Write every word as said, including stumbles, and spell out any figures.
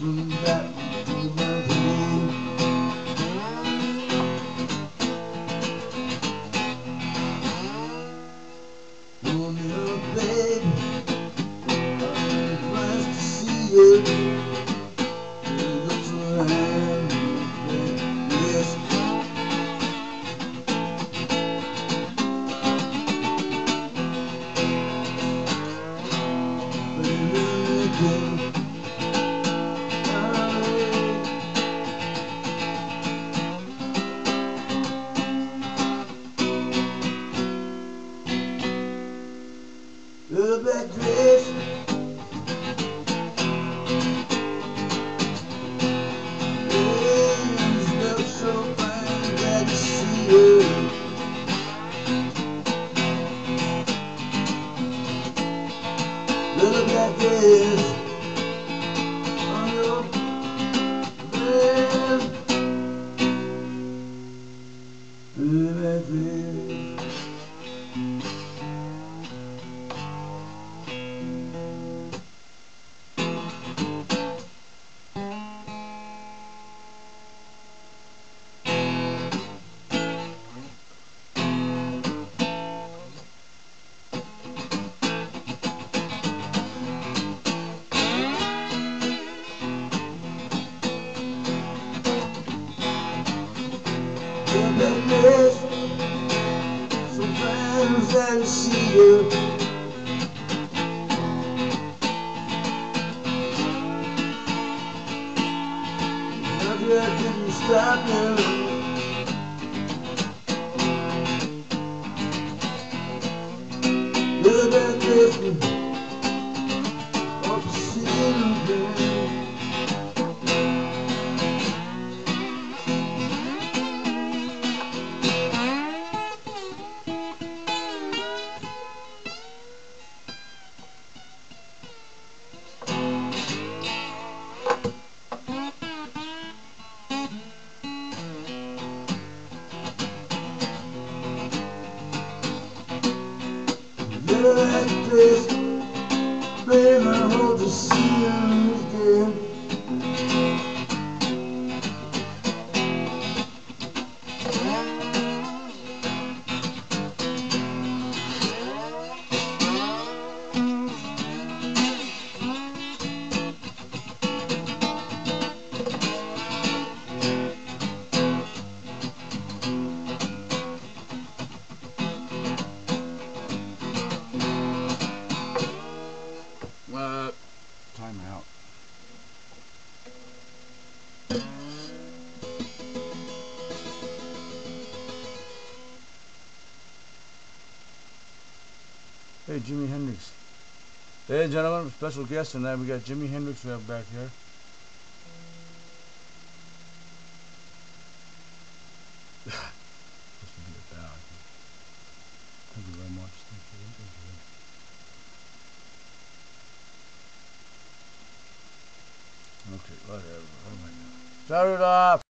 something that we were doing. Oh, little baby, I'm glad to see you. You look so happy, yes. Baby, you go. Little black dress, you look so fine, glad to see you. Little black dress, on your dress. Little black dress. Little black dress, so fine, glad to see you. Love you, I couldn't stop you. Little black dress, want to see you again. Little black dress, babe, I hope to see you again. Uh, time out. Hey, Jimi Hendrix. Ladies and gentlemen, special guest tonight. We got Jimi Hendrix we have back here. This would be a bad. Thank you very much. Thank you. Thank you. Okay, whatever. Oh my God. Shut it off!